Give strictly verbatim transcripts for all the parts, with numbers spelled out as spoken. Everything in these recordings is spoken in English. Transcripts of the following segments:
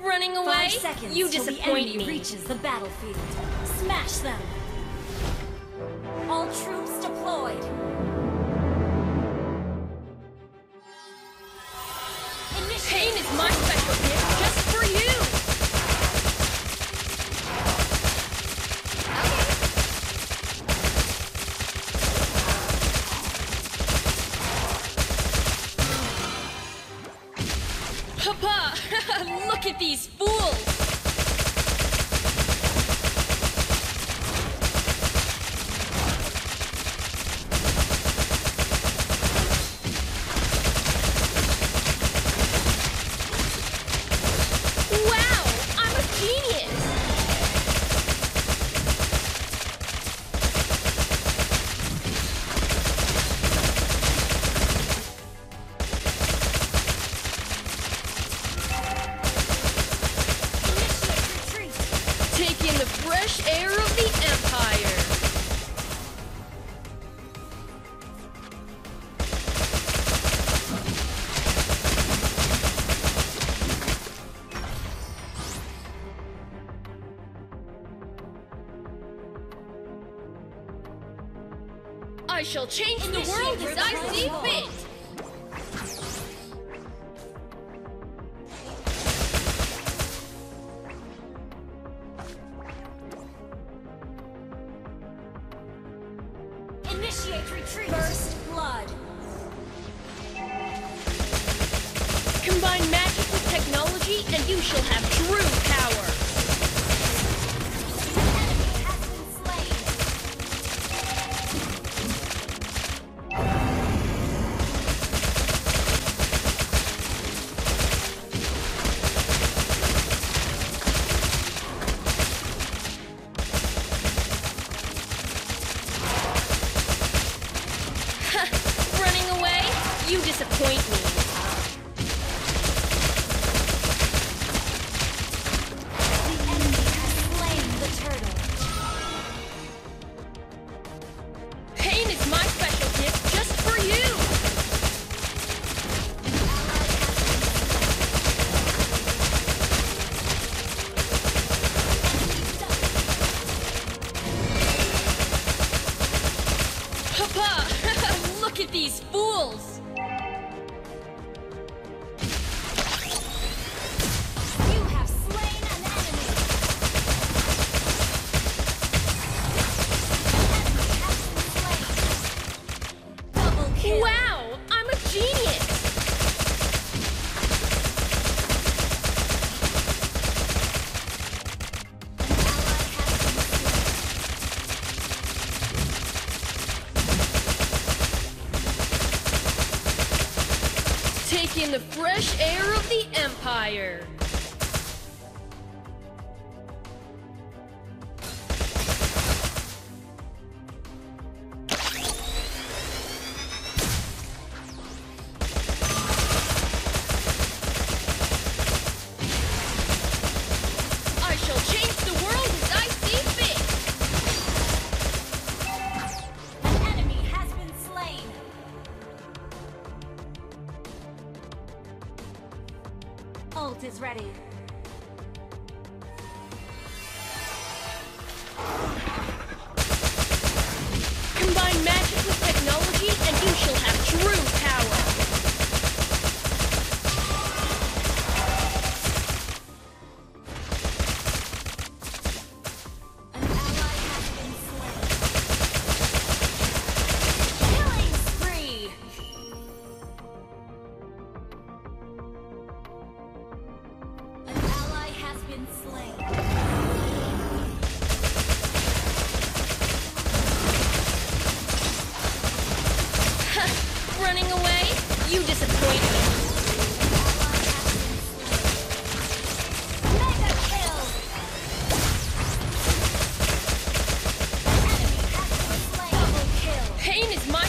Running away? Seconds, you disappoint me. Reaches the battlefield. Smash them. All troops deployed. Pain is my special gift just for you. Papa, look at these fools! Wow, I'm a genius! Take in the fresh air of the Empire! I shall change the world as I see fit! Initiate retreat. First blood. Combine magic with technology and you shall have true power. The enemy has been slain. You disappoint me. The enemy has slain the turtle. Pain is my special gift just for you. Papa, look at these fools. Wow, I'm a genius! Take in the fresh air of the Empire! Ult is ready. Combine magic with technology and you shall have true power. An ally has been slain. Killing spree! Has been slain. Running away? You disappoint me. Mega kill! Enemy has been slain. Double kill. Pain is my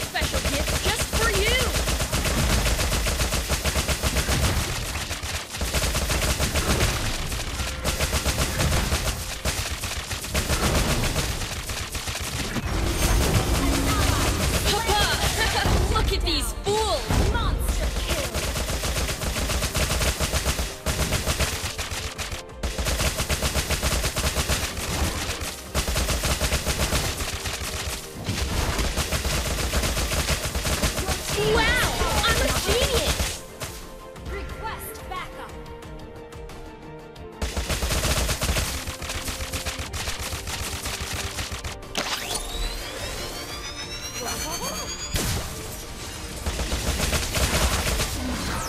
Wow! I'm a genius! Request backup!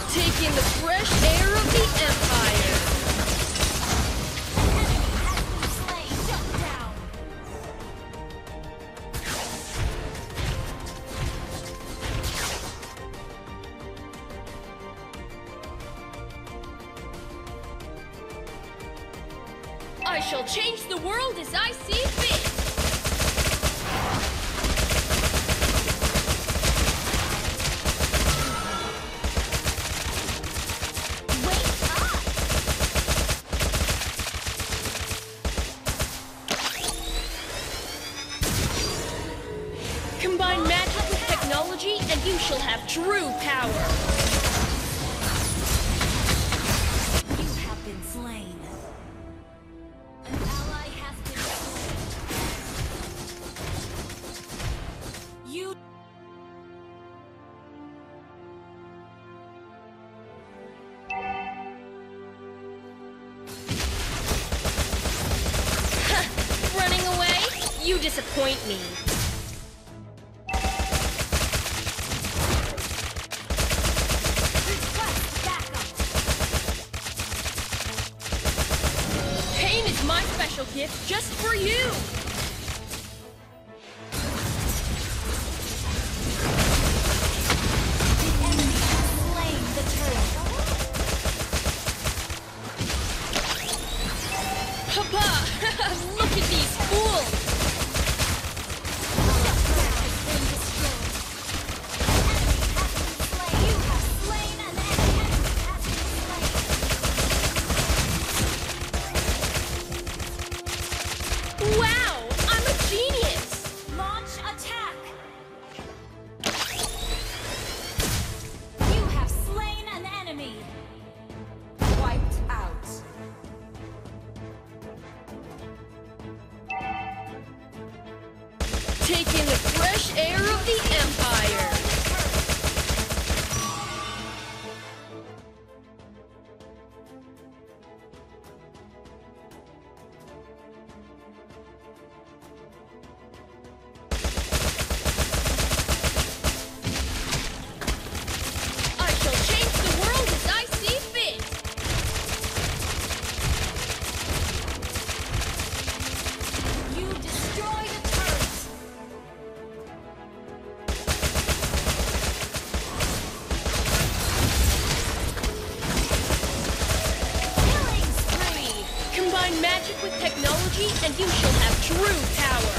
Taking the fresh air of the Empire! Enemy has been slain! Shut down! I shall change the world as I see fit! Combine magic with technology, and you shall have true power. You have been slain. An ally has been slain. You... Running away? You disappoint me. My special gift just for you! The enemy has slain the turret. Papa! Look at these fools! Wow! I'm a genius! Launch attack! You have slain an enemy! Wiped out! Taking the fresh air of the Empire! Combine magic with technology, and you shall have true power.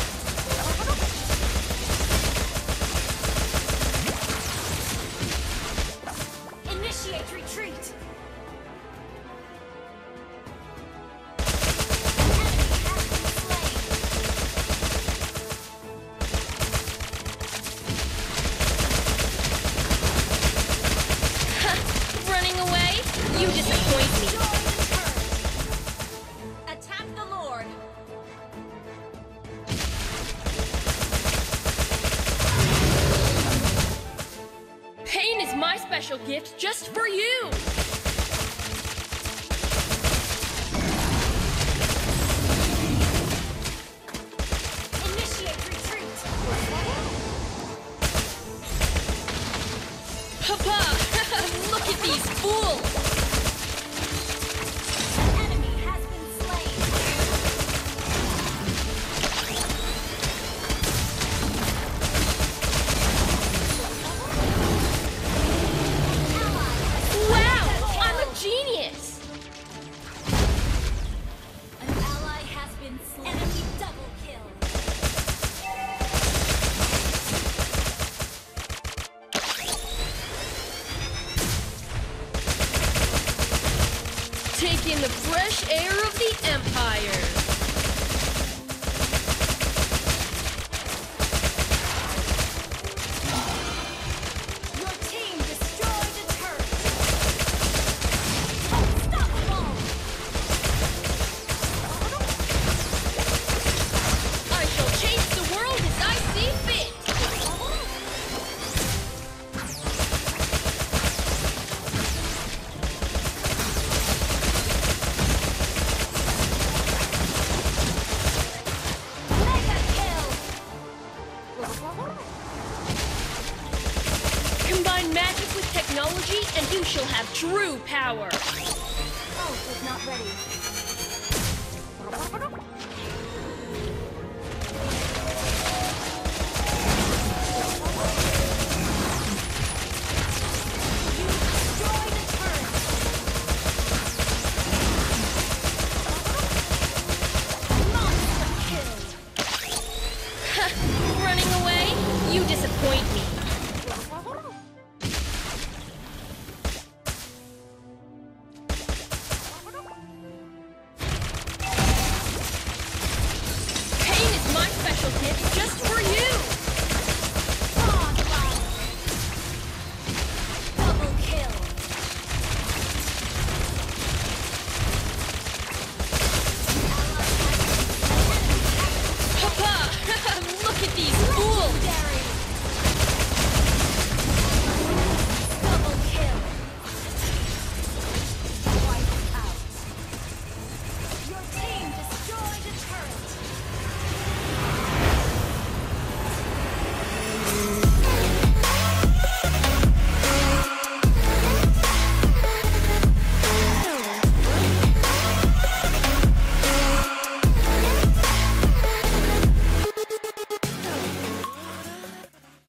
Initiate retreat. The enemy has been slain. Running away? You disappoint me. My special gift just for you! Initiate retreat! Papa! Look at these fools! An enemy has been slain! Genius! An ally has been slain. Enemy double kill. Taking the fresh air of the Empire. Fit. Combine magic with technology, and you shall have true power. Oh, it's not ready. Running away? You disappoint me.